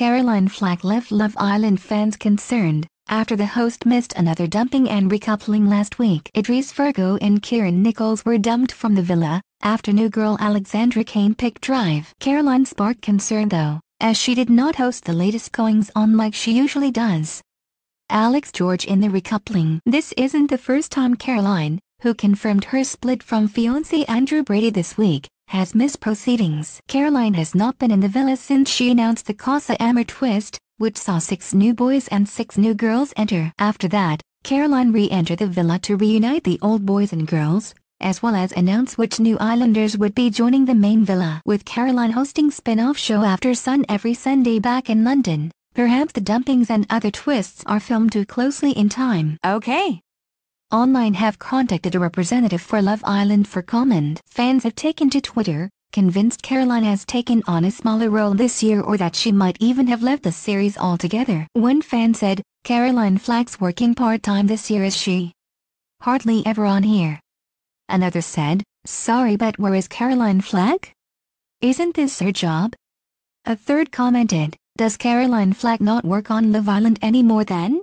Caroline Flack left Love Island fans concerned, after the host missed another dumping and recoupling last week. Idris Virgo and Kieran Nicholls were dumped from the villa, after new girl Alexandra Kane picked Drive. Caroline sparked concern though, as she did not host the latest goings-on like she usually does. Alex George in the recoupling. This isn't the first time Caroline, who confirmed her split from fiancé Andrew Brady this week, has missed proceedings. Caroline has not been in the villa since she announced the Casa Amor twist, which saw 6 new boys and 6 new girls enter. After that, Caroline re-entered the villa to reunite the old boys and girls, as well as announce which new islanders would be joining the main villa. With Caroline hosting spin-off show After Sun every Sunday back in London, perhaps the dumpings and other twists are filmed too closely in time. Okay. Online have contacted a representative for Love Island for comment. Fans have taken to Twitter, convinced Caroline has taken on a smaller role this year or that she might even have left the series altogether. One fan said, "Caroline Flack's working part-time this year, is she? Hardly ever on here." Another said, "Sorry, but where is Caroline Flack? Isn't this her job?" A third commented, "Does Caroline Flack not work on Love Island anymore then?"